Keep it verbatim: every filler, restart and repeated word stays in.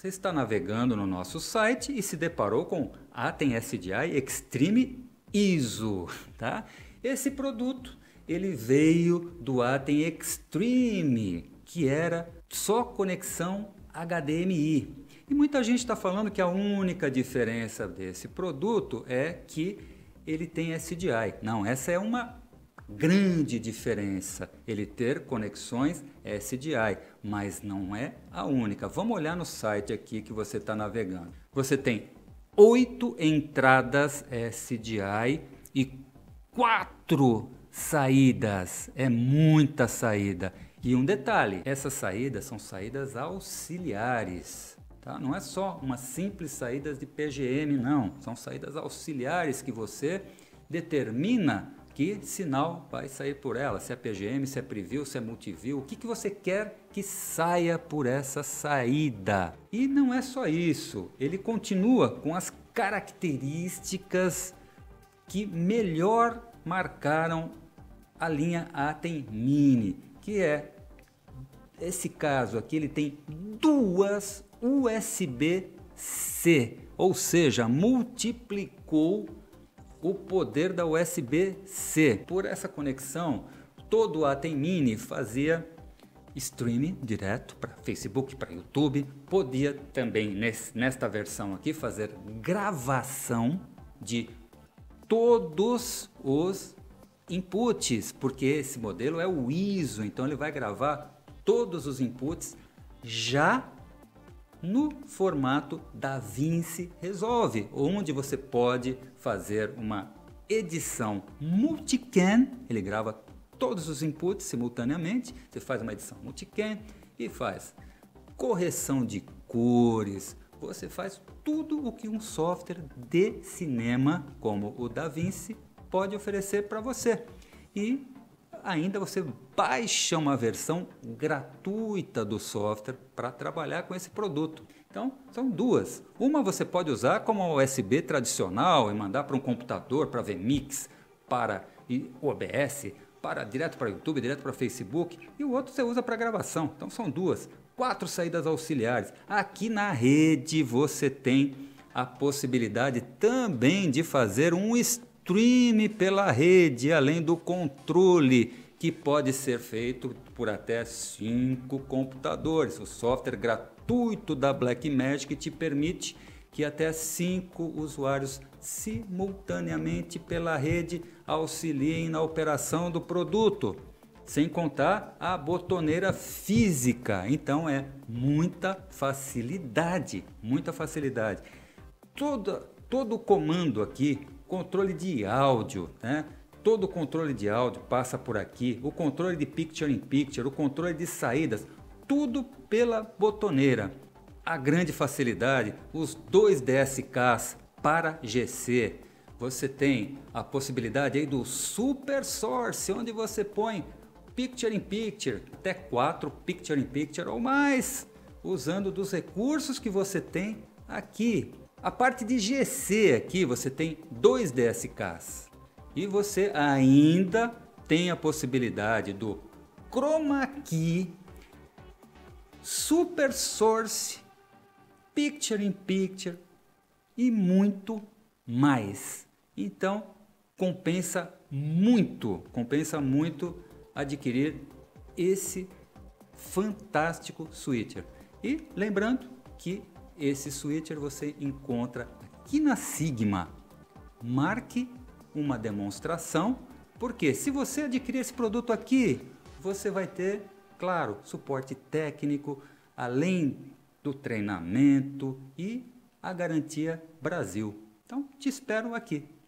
Você está navegando no nosso site e se deparou com Atem S D I Extreme I S O, tá? Esse produto, ele veio do Atem Extreme, que era só conexão H D M I. E muita gente está falando que a única diferença desse produto é que ele tem S D I. Não, essa é uma grande diferença, ele ter conexões S D I, mas não é a única. Vamos olhar no site aqui que você está navegando. Você tem oito entradas S D I e quatro saídas, é muita saída. E um detalhe, essas saídas são saídas auxiliares, tá? Não é só uma simples saída de P G M, não. São saídas auxiliares que você determina que sinal vai sair por ela, se é P G M, se é preview, se é multiview, o que, que você quer que saia por essa saída. E não é só isso, ele continua com as características que melhor marcaram a linha Atem Mini, que é, esse caso aqui, ele tem duas U S B C, ou seja, multiplicou o poder da U S B C. Por essa conexão, todo o Atem Mini fazia streaming direto para Facebook, para YouTube, podia também, nesse, nesta versão aqui, fazer gravação de todos os inputs, porque esse modelo é o I S O, então ele vai gravar todos os inputs já no formato Da Vinci Resolve, onde você pode fazer uma edição multicam, ele grava todos os inputs simultaneamente, você faz uma edição multicam e faz correção de cores, você faz tudo o que um software de cinema como o Da Vinci pode oferecer para você. E ainda você baixa uma versão gratuita do software para trabalhar com esse produto. Então, são duas. Uma você pode usar como a U S B tradicional e mandar para um computador, para VMix, para O B S, para direto para YouTube, direto para Facebook, e o outro você usa para gravação. Então são duas. Quatro saídas auxiliares. Aqui na rede você tem a possibilidade também de fazer um stream pela rede, além do controle, que pode ser feito por até cinco computadores. O software gratuito da Blackmagic te permite que até cinco usuários simultaneamente pela rede auxiliem na operação do produto, sem contar a botoneira física. Então é muita facilidade, muita facilidade. Todo, todo o comando aqui, controle de áudio, né? Todo o controle de áudio passa por aqui, o controle de picture in picture, o controle de saídas, tudo pela botoneira. A grande facilidade, os dois D S Ks para G C. Você tem a possibilidade aí do Super Source, onde você põe picture in picture, até quatro picture in picture ou mais, usando dos recursos que você tem aqui. A parte de G C aqui, você tem dois D S Ks e você ainda tem a possibilidade do Chroma Key, Super Source, picture in picture e muito mais. Então compensa muito, compensa muito adquirir esse fantástico switcher. E lembrando que esse switcher você encontra aqui na Seegma. Marque uma demonstração, porque se você adquirir esse produto aqui, você vai ter, claro, suporte técnico, além do treinamento e a garantia Brasil. Então, te espero aqui.